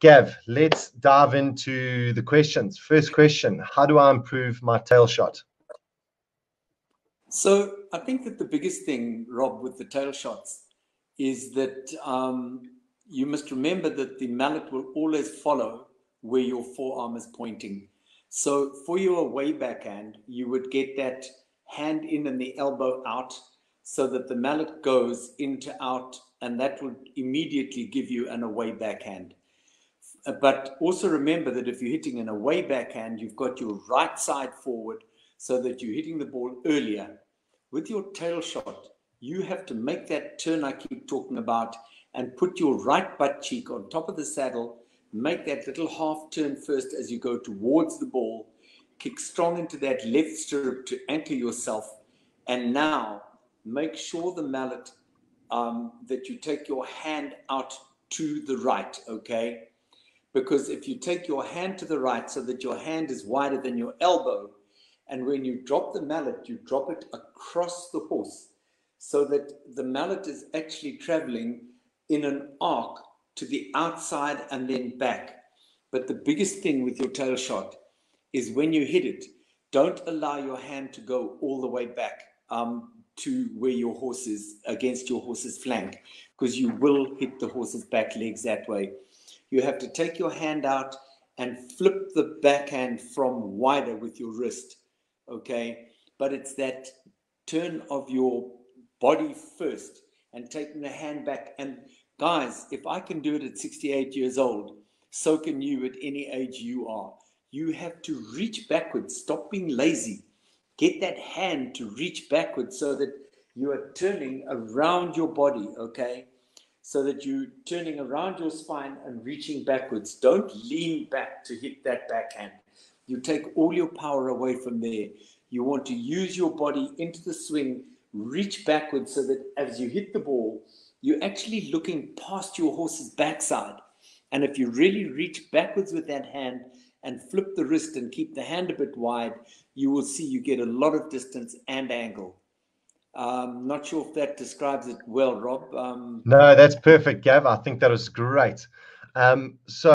Gav, let's dive into the questions. First question, how do I improve my tail shot? So I think that the biggest thing, Rob, with the tail shots is that you must remember that the mallet will always follow where your forearm is pointing. So for your way backhand, you would get that hand in and the elbow out so that the mallet goes into out, and that would immediately give you an away backhand. But also remember that if you're hitting an away backhand, you've got your right side forward so that you're hitting the ball earlier. With your tail shot, you have to make that turn I keep talking about and put your right butt cheek on top of the saddle, make that little half turn first as you go towards the ball, kick strong into that left stirrup to anchor yourself, and now make sure the mallet that you take your hand out to the right, okay? Because if you take your hand to the right so that your hand is wider than your elbow, and when you drop the mallet, you drop it across the horse so that the mallet is actually traveling in an arc to the outside and then back. But the biggest thing with your tail shot is when you hit it, don't allow your hand to go all the way back to where your horse is, against your horse's flank, because you will hit the horse's back legs that way. You have to take your hand out and flip the backhand from wider with your wrist, okay? But it's that turn of your body first and taking the hand back. And guys, if I can do it at 68 years old, so can you at any age you are. You have to reach backwards, stop being lazy. Get that hand to reach backwards so that you are turning around your body, okay? So that you're turning around your spine and reaching backwards. Don't lean back to hit that backhand. You take all your power away from there. You want to use your body into the swing, reach backwards so that as you hit the ball, you're actually looking past your horse's backside. And if you really reach backwards with that hand and flip the wrist and keep the hand a bit wide, you will see you get a lot of distance and angle. Not sure if that describes it well, Rob. No, that's perfect, Gav. I think that is great. So